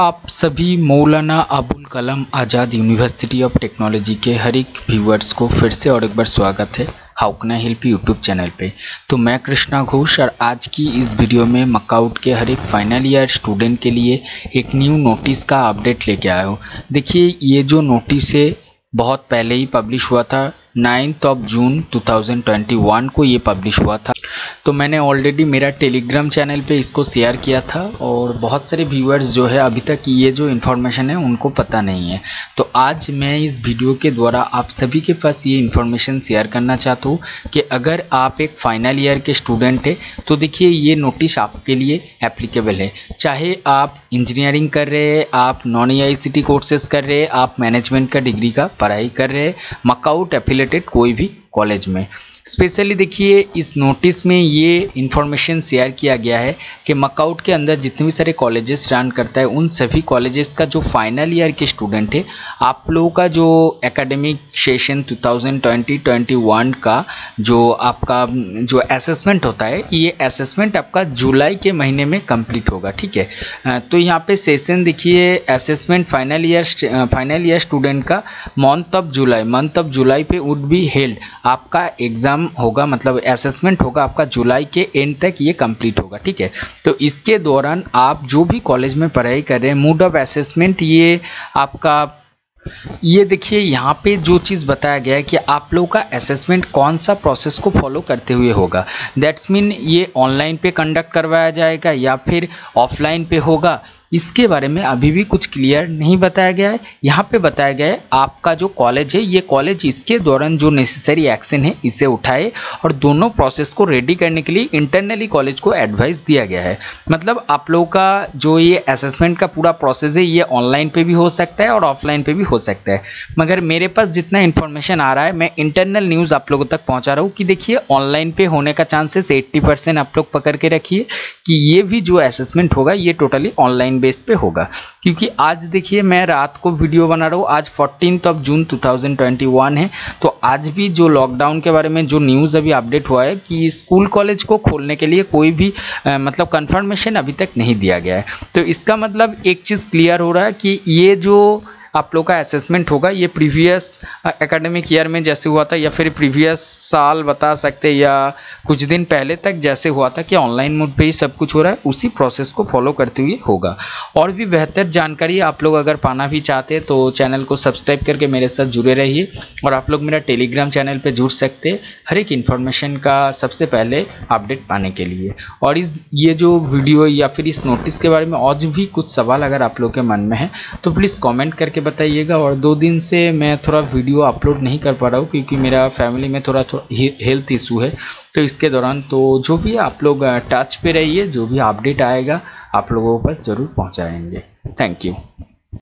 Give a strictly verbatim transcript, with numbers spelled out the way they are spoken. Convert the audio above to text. आप सभी Maulana Abul Kalam Azad university of technology के हर एक व्यूअर्स को फिर से और एक बार स्वागत है how can I help YouTube channel पे। तो मैं कृष्णा घोष और आज की इस वीडियो में मकाउट के हर एक फाइनल ईयर स्टूडेंट के लिए एक न्यू नोटिस का अपडेट लेके आया हूँ। देखिए ये जो नोटिस है बहुत पहले ही पब्लिश हुआ था, नाइन्थ ऑफ जून दो हज़ार इक्कीस को ये पब्लिश हुआ था। तो मैंने ऑलरेडी मेरा टेलीग्राम चैनल पे इसको शेयर किया था और बहुत सारे व्यूअर्स जो है अभी तक ये जो इन्फॉर्मेशन है उनको पता नहीं है। तो आज मैं इस वीडियो के द्वारा आप सभी के पास ये इन्फॉर्मेशन शेयर करना चाहता हूँ कि अगर आप एक फाइनल ईयर के स्टूडेंट है तो देखिए ये नोटिस आपके लिए एप्लीकेबल है। चाहे आप इंजीनियरिंग कर रहे हैं, आप non A I C T courses कर रहे हैं, आप मैनेजमेंट का डिग्री का पढ़ाई कर रहे हैं, मकाउट एफिलेटेड कोई भी कॉलेज में। स्पेशली देखिए इस नोटिस में ये इन्फॉर्मेशन शेयर किया गया है कि मकाउट के अंदर जितने भी सारे कॉलेजेस रन करता है उन सभी कॉलेजेस का जो फाइनल ईयर के स्टूडेंट है आप लोगों का जो एकेडमिक सेशन दो हज़ार इक्कीस का जो आपका जो असेसमेंट होता है ये असेसमेंट आपका जुलाई के महीने में कंप्लीट होगा। ठीक है, तो यहाँ पे सेशन देखिए assessment final year final year student का month of July month of July पे वुड बी हेल्ड। आपका एग्ज़ाम होगा, मतलब असेसमेंट होगा आपका जुलाई के एंड तक ये कंप्लीट होगा। ठीक है, तो इसके दौरान आप जो भी कॉलेज में पढ़ाई कर रहे हैं मोड ऑफ असेसमेंट ये आपका ये देखिए यहाँ पे जो चीज़ बताया गया है कि आप लोगों का असेसमेंट कौन सा प्रोसेस को फॉलो करते हुए होगा। दैट्स मीन ये ऑनलाइन पे कंडक्ट करवाया जाएगा या फिर ऑफलाइन पे होगा, इसके बारे में अभी भी कुछ क्लियर नहीं बताया गया है। यहाँ पे बताया गया है आपका जो कॉलेज है ये कॉलेज इसके दौरान जो नेसेसरी एक्शन है इसे उठाए और दोनों प्रोसेस को रेडी करने के लिए इंटरनली कॉलेज को एडवाइस दिया गया है। मतलब आप लोगों का जो ये असेसमेंट का पूरा प्रोसेस है ये ऑनलाइन पे भी हो सकता है और ऑफलाइन पे भी हो सकता है, मगर मेरे पास जितना इन्फॉर्मेशन आ रहा है मैं इंटरनल न्यूज़ आप लोगों तक पहुँचा रहा हूँ कि देखिए ऑनलाइन पे होने का चांसेस एट्टी परसेंट आप लोग पकड़ के रखिए कि ये भी जो असेसमेंट होगा ये टोटली ऑनलाइन बेस पे होगा। क्योंकि आज देखिए मैं रात को वीडियो बना रहा हूँ, आज फोर्टीन्थ ऑफ जून दो हज़ार इक्कीस है। तो आज भी जो लॉकडाउन के बारे में जो न्यूज़ अभी अपडेट हुआ है कि स्कूल कॉलेज को खोलने के लिए कोई भी आ, मतलब कंफर्मेशन अभी तक नहीं दिया गया है। तो इसका मतलब एक चीज़ क्लियर हो रहा है कि ये जो आप लोग का असेसमेंट होगा ये प्रीवियस एकेडमिक ईयर में जैसे हुआ था या फिर प्रीवियस साल बता सकते या कुछ दिन पहले तक जैसे हुआ था कि ऑनलाइन मोड पे ही सब कुछ हो रहा है उसी प्रोसेस को फॉलो करते हुए होगा। और भी बेहतर जानकारी आप लोग अगर पाना भी चाहते हैं तो चैनल को सब्सक्राइब करके मेरे साथ जुड़े रहिए और आप लोग मेरा टेलीग्राम चैनल पर जुड़ सकते हर एक इन्फॉर्मेशन का सबसे पहले अपडेट पाने के लिए। और इस ये जो वीडियो या फिर इस नोटिस के बारे में और भी कुछ सवाल अगर आप लोग के मन में है तो प्लीज़ कॉमेंट करके बताइएगा। और दो दिन से मैं थोड़ा वीडियो अपलोड नहीं कर पा रहा हूँ क्योंकि मेरा फैमिली में थोड़ा थोड़ा हेल्थ इशू है। तो इसके दौरान तो जो भी आप लोग टच पे रहिए, जो भी अपडेट आएगा आप लोगों के पास ज़रूर पहुँचाएंगे। Thank you.